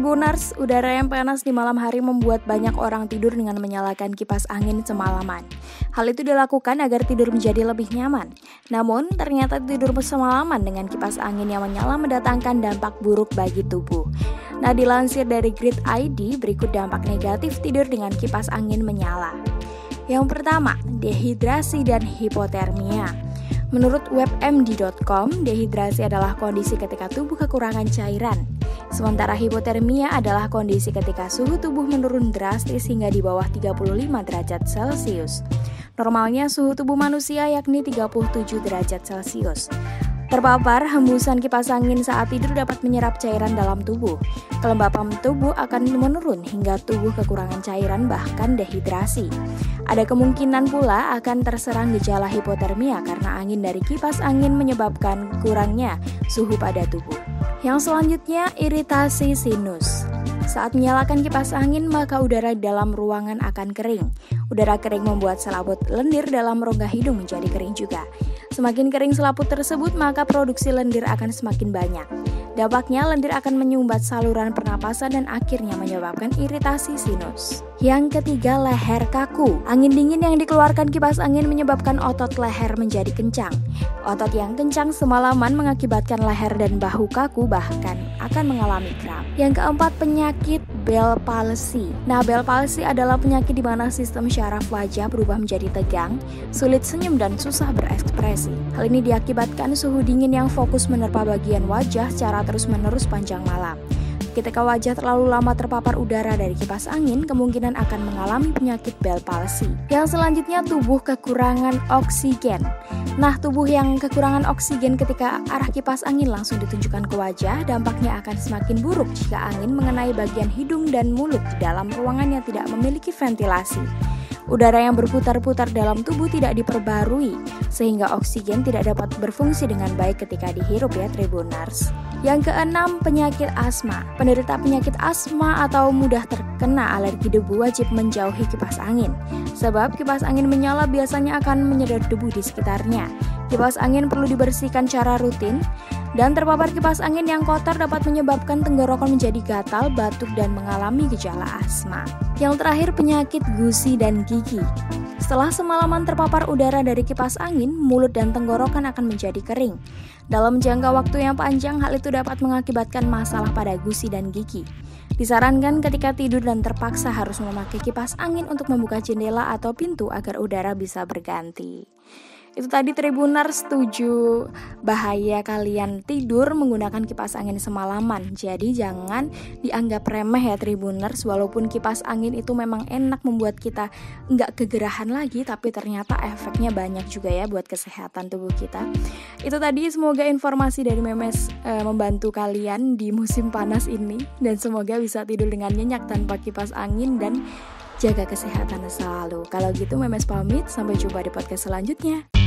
Tribuners, udara yang panas di malam hari membuat banyak orang tidur dengan menyalakan kipas angin semalaman. Hal itu dilakukan agar tidur menjadi lebih nyaman. Namun, ternyata tidur semalaman dengan kipas angin yang menyala mendatangkan dampak buruk bagi tubuh. Nah, dilansir dari Grid ID, berikut dampak negatif tidur dengan kipas angin menyala. Yang pertama, dehidrasi dan hipotermia. Menurut webmd.com, dehidrasi adalah kondisi ketika tubuh kekurangan cairan. Sementara hipotermia adalah kondisi ketika suhu tubuh menurun drastis hingga di bawah 35 derajat Celcius. Normalnya suhu tubuh manusia yakni 37 derajat Celcius. Terpapar hembusan kipas angin saat tidur dapat menyerap cairan dalam tubuh. Kelembapan tubuh akan menurun hingga tubuh kekurangan cairan bahkan dehidrasi. Ada kemungkinan pula akan terserang gejala hipotermia karena angin dari kipas angin menyebabkan kurangnya suhu pada tubuh. Yang selanjutnya, iritasi sinus. Saat menyalakan kipas angin, maka udara dalam ruangan akan kering. Udara kering membuat selaput lendir dalam rongga hidung menjadi kering juga. Semakin kering selaput tersebut, maka produksi lendir akan semakin banyak. Dampaknya, lendir akan menyumbat saluran pernapasan dan akhirnya menyebabkan iritasi sinus. Yang ketiga, leher kaku. Angin dingin yang dikeluarkan kipas angin menyebabkan otot leher menjadi kencang. Otot yang kencang semalaman mengakibatkan leher dan bahu kaku bahkan akan mengalami kram. Yang keempat, penyakit Bell Palsy. Nah, Bell Palsy adalah penyakit di mana sistem syaraf wajah berubah menjadi tegang, sulit senyum dan susah berekspresi. Hal ini diakibatkan suhu dingin yang fokus menerpa bagian wajah secara terus-menerus panjang malam. Ketika wajah terlalu lama terpapar udara dari kipas angin, kemungkinan akan mengalami penyakit Bell Palsy. Yang selanjutnya, tubuh kekurangan oksigen. Nah, tubuh yang kekurangan oksigen ketika arah kipas angin langsung ditunjukkan ke wajah, dampaknya akan semakin buruk jika angin mengenai bagian hidung dan mulut di dalam ruangan yang tidak memiliki ventilasi. Udara yang berputar-putar dalam tubuh tidak diperbarui, sehingga oksigen tidak dapat berfungsi dengan baik ketika dihirup ya Tribuners. Yang keenam, penyakit asma. Penderita penyakit asma atau mudah terkena alergi debu wajib menjauhi kipas angin. Sebab kipas angin menyala biasanya akan menyedot debu di sekitarnya. Kipas angin perlu dibersihkan secara rutin. Dan terpapar kipas angin yang kotor dapat menyebabkan tenggorokan menjadi gatal, batuk, dan mengalami gejala asma. Yang terakhir, penyakit gusi dan gigi. Setelah semalaman terpapar udara dari kipas angin, mulut dan tenggorokan akan menjadi kering. Dalam jangka waktu yang panjang, hal itu dapat mengakibatkan masalah pada gusi dan gigi. Disarankan ketika tidur dan terpaksa harus memakai kipas angin untuk membuka jendela atau pintu agar udara bisa berganti. Itu tadi Tribuners 7 bahaya kalian tidur menggunakan kipas angin semalaman. Jadi jangan dianggap remeh ya Tribuners. Walaupun kipas angin itu memang enak membuat kita nggak kegerahan lagi, tapi ternyata efeknya banyak juga ya buat kesehatan tubuh kita. Itu tadi, semoga informasi dari Memes membantu kalian di musim panas ini. Dan semoga bisa tidur dengan nyenyak tanpa kipas angin dan jaga kesehatan selalu. Kalau gitu Memes pamit, sampai jumpa di podcast selanjutnya.